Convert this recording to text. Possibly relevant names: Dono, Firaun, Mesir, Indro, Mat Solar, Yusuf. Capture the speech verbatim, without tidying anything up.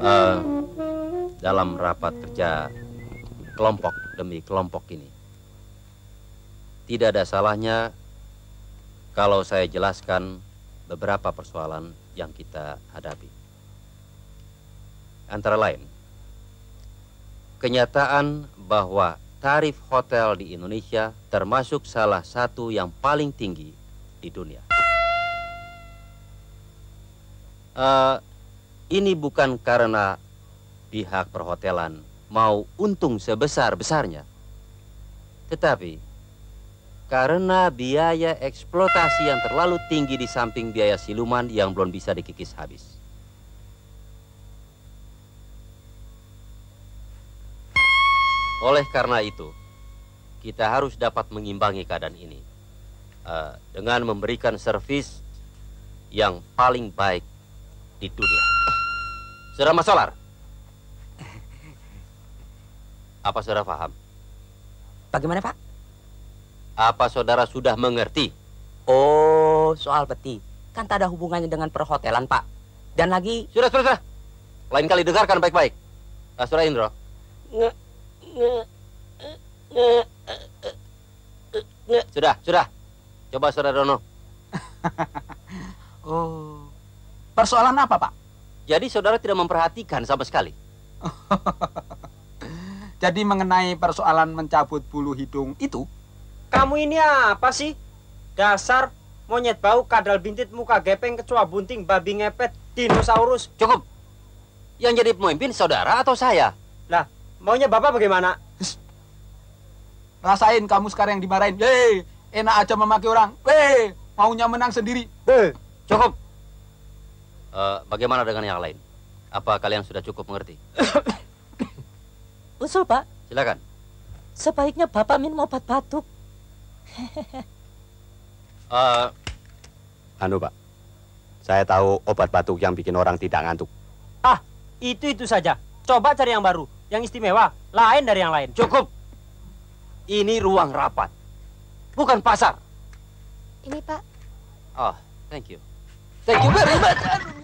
uh, dalam rapat kerja kelompok demi kelompok ini. Tidak ada salahnya kalau saya jelaskan beberapa persoalan yang kita hadapi. Antara lain, kenyataan bahwa tarif hotel di Indonesia termasuk salah satu yang paling tinggi di dunia. Uh, ini bukan karena pihak perhotelan mau untung sebesar-besarnya, tetapi karena biaya eksploitasi yang terlalu tinggi di samping biaya siluman yang belum bisa dikikis habis. Oleh karena itu, kita harus dapat mengimbangi keadaan ini uh, dengan memberikan servis yang paling baik di dunia. Saudara Mat Solar, apa saudara paham? Bagaimana, Pak? Apa saudara sudah mengerti? Oh, soal peti. Kan tak ada hubungannya dengan perhotelan, Pak. Dan lagi... Sudah, sudah, sudah. Lain kali dengarkan baik-baik. Nah, saudara Indro. Sudah, sudah. Coba saudara Dono. Oh, persoalan apa, Pak? Jadi saudara tidak memperhatikan sama sekali. Jadi mengenai persoalan mencabut bulu hidung itu... Kamu ini apa sih? Dasar monyet bau, kadal bintit, muka gepeng, kecoa bunting, babi ngepet, dinosaurus. Cukup. Yang jadi pemimpin saudara atau saya? Lah, maunya bapak bagaimana? Rasain kamu sekarang yang dimarahin. Hei, enak aja memakai orang. Hei, maunya menang sendiri. Hei, cukup. Uh, bagaimana dengan yang lain? Apa kalian sudah cukup mengerti? Usul, Pak. Silakan. Sebaiknya bapak minum obat batuk. uh, anu Pak, saya tahu obat batuk yang bikin orang tidak ngantuk. Ah, itu-itu saja. Coba cari yang baru, yang istimewa, lain dari yang lain. Cukup. Ini ruang rapat, bukan pasar. Ini Pak. Oh, thank you. Thank you very much.